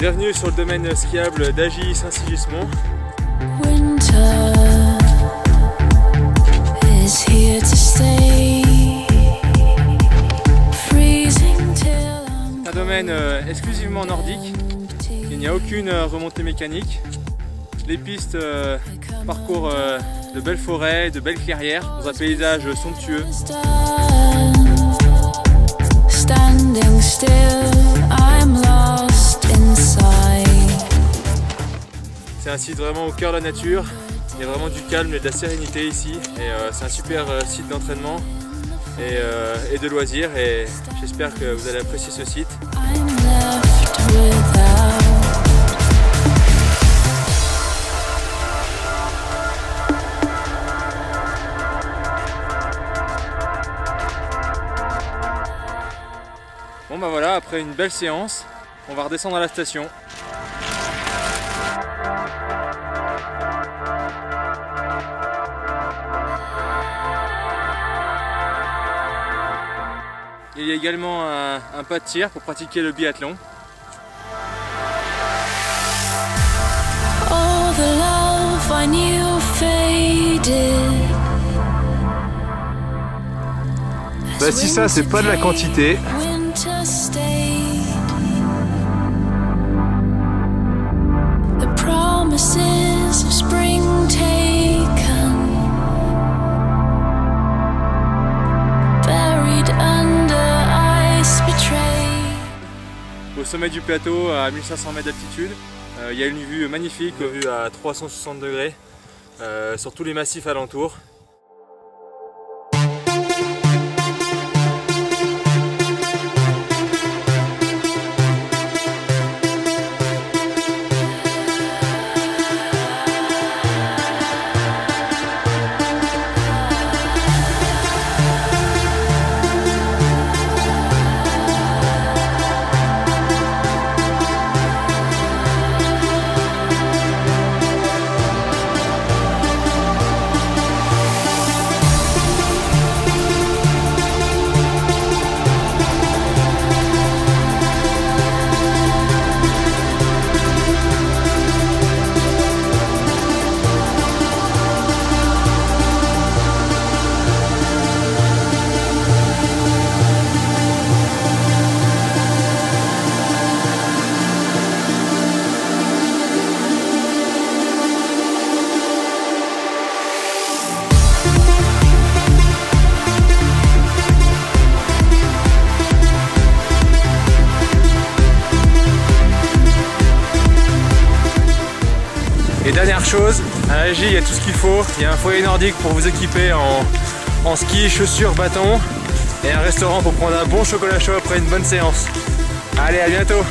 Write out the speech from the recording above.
Bienvenue sur le domaine skiable d'Agy Saint-Sigismont. C'est un domaine exclusivement nordique, il n'y a aucune remontée mécanique. Les pistes parcourent de belles forêts, de belles clairières, dans un paysage somptueux. C'est un site vraiment au cœur de la nature, il y a vraiment du calme et de la sérénité ici, et c'est un super site d'entraînement et de loisirs, et j'espère que vous allez apprécier ce site. Bon bah voilà, après une belle séance, on va redescendre à la station. Il y a également un pas de tir pour pratiquer le biathlon. Bah si ça c'est pas de la quantité. Au sommet du plateau, à 1500 mètres d'altitude, il y a une vue magnifique, une vue à 360 degrés sur tous les massifs alentours. Et dernière chose, à Agy, il y a tout ce qu'il faut. Il y a un foyer nordique pour vous équiper en ski, chaussures, bâtons, et un restaurant pour prendre un bon chocolat chaud après une bonne séance. Allez, à bientôt!